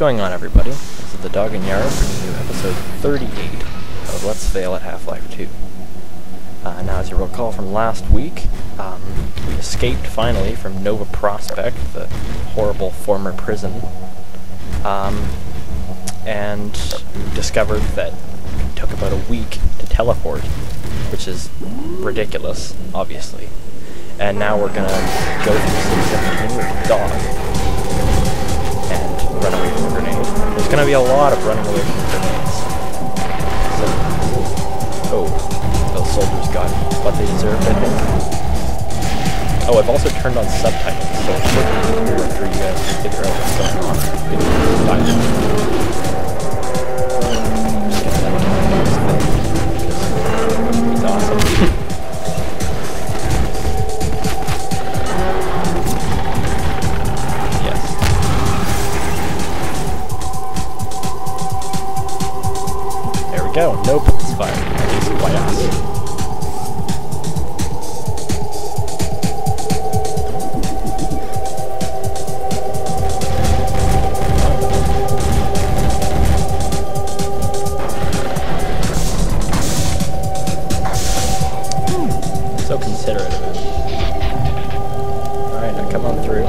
going on, everybody? This is the Dog In Yard bringing you episode 38 of Let's Fail at Half-Life 2. Now, as you recall from last week, we escaped finally from Nova Prospect, the horrible former prison, and discovered that it took about a week to teleport, which is ridiculous, obviously. And now we're gonna go through SMG with the dog. Run away from grenades. There's gonna be a lot of running away from grenades. So, oh, those soldiers got what they deserved, I think. Oh, I've also turned on subtitles, so it's looking here after you guys figure out what's going on. It's awesome. No bullets fired. At least by us. So considerate of it. Alright, now come on through.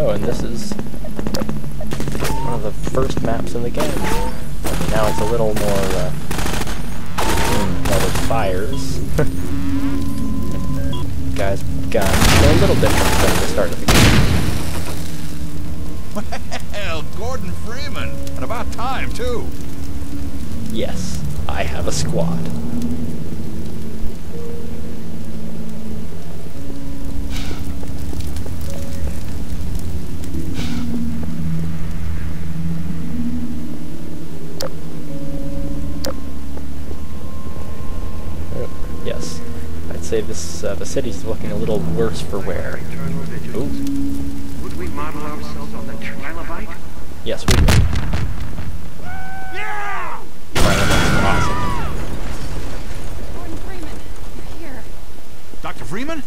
Oh, and this is one of the first maps in the game. Now it's a little more, well, it fires. Guys, guns are a little different from the start of the game. Well, Gordon Freeman! And about time, too! Yes, I have a squad. Say this, the city's looking a little worse for wear. Ooh. Would we model ourselves on the trilobite? Yes, we would. Yeah! Awesome. Gordon Freeman, you're here. Dr. Freeman?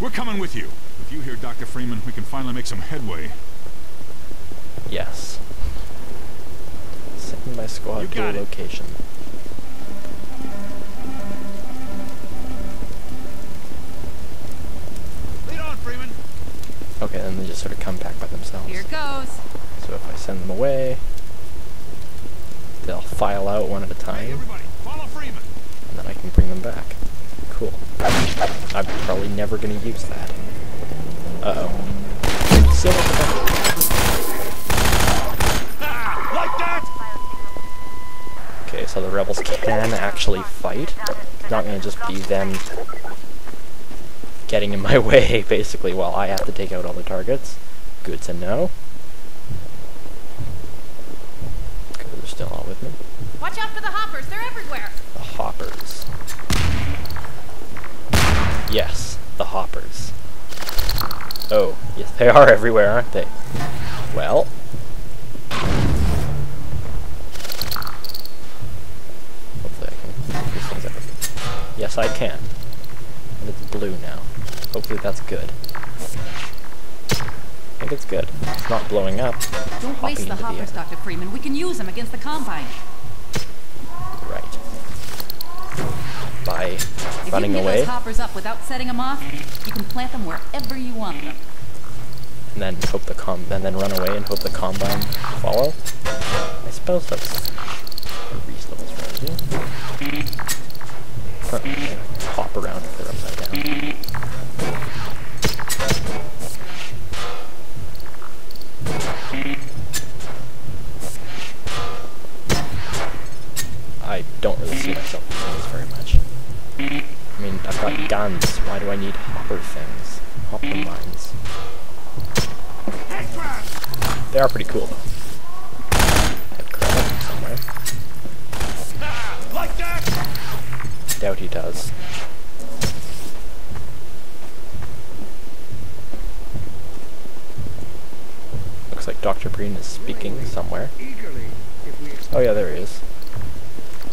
We're coming with you. If you hear Dr. Freeman, we can finally make some headway. Yes. Sending my squad to a location. Okay, then they just sort of come back by themselves. Here goes. So if I send them away, they'll file out one at a time. Hey, everybody, follow Freeman. And then I can bring them back. Cool. I'm probably never going to use that. Uh-oh. So like that! Okay, so the rebels can actually fight. It's not going to just be them getting in my way, basically, while I have to take out all the targets. Good to know. Okay, they're still not with me. Watch out for the hoppers, they're everywhere! The hoppers. Yes, the hoppers. Oh, yes, they are everywhere, aren't they? Well... hopefully I can... these things out. Yes, I can. And it's blue now. Hopefully that's good. I think it's good. It's not blowing up. Don't waste the hoppers, Dr. Freeman. We can use them against the Combine. Right. By running away. If you can get those hoppers up without setting them off, you can plant them wherever you want them. And then hope the and then run away and hope the Combine follow. I suppose that's a reasonable strategy. Hop around if they're upside down. I don't really see myself using these very much. I mean, I've got guns. Why do I need hopper things? Hopper mines. They are pretty cool, though. Headcrab somewhere. Like that. Doubt he does. Looks like Dr. Breen is speaking somewhere. Oh yeah, there he is.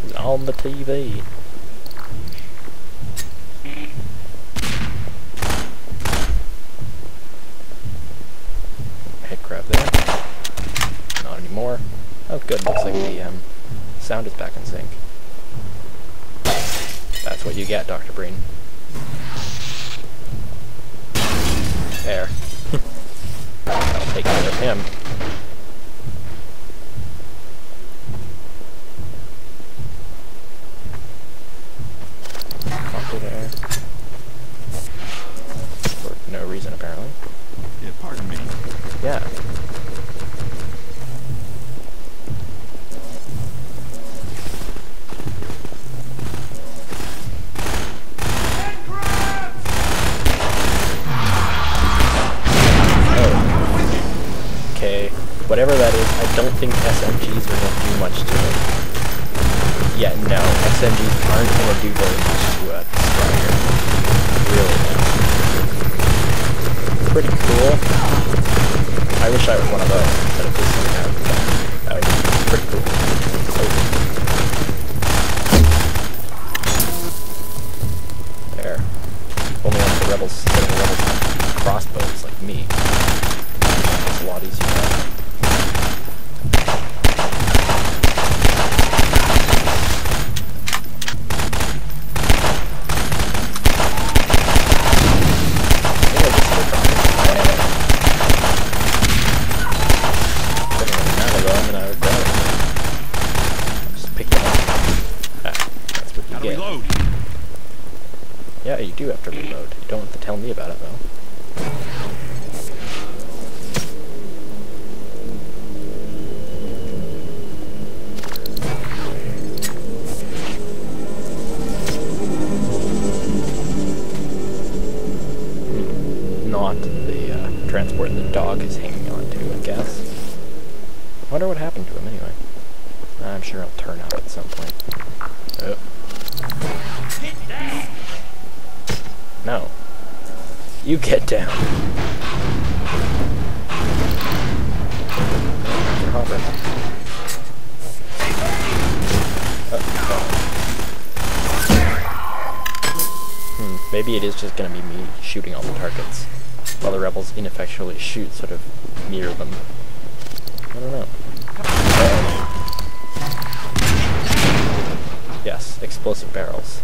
He's on the TV. Headcrab there. Not anymore. Oh good, looks like the sound is back in sync. That's what you get, Dr. Breen. There. That'll take care of him. Hopper there. For no reason, apparently. Yeah, pardon me. Yeah. Whatever that is, I don't think SMGs are going to do much to it. Yeah, no, SMGs aren't going to do very much to a Strider. Really not. Pretty cool. I wish I was one of those instead of just something out of the box. That would be pretty cool. So, there. Only on the rebels, have crossbows like me. It's a lot easier. Yeah, you do have to reload. You don't have to tell me about it, though. Not the transport the dog is hanging on to, I guess. I wonder what happened to him, anyway. I'm sure he'll turn up at some point. Oh. Get down! No. You get down. Hopper. Maybe it is just gonna be me shooting all the targets while the rebels ineffectually shoot sort of near them. I don't know. Yes, explosive barrels.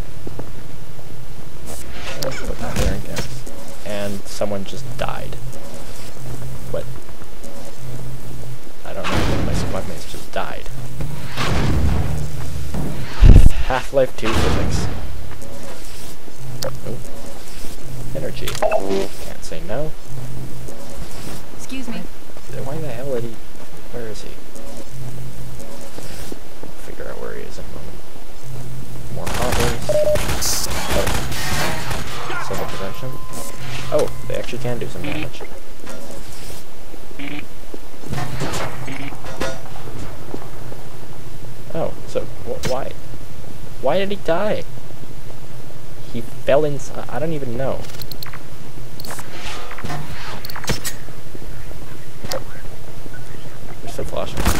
Put that there, I guess. And someone just died. What? I don't know. One of my squad mates just died. Half-Life 2 physics. Oh. Energy. Can't say no. Excuse me. Why the hell did he? Where is he? I'll figure out where he is in a moment. More hoppers. Oh. Oh, they actually can do some damage. Oh, so why? Why did he die? He fell inside. I don't even know. We're still flashing. Over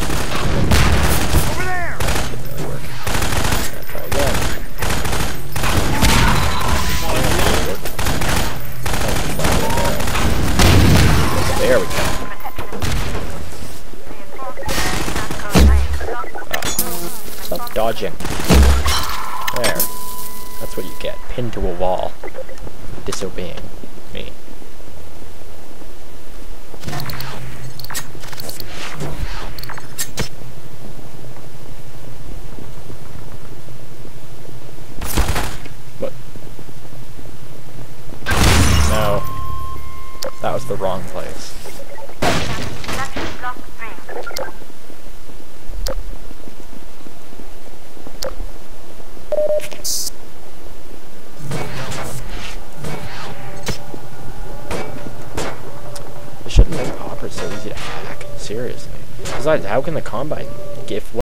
there! That didn't really work. I'm gonna try again. There we go. Stop dodging. There. That's what you get. Pinned to a wall. Disobeying me. was the wrong place. It shouldn't make Hopper so easy to hack. Seriously. Besides, how can the Combine gift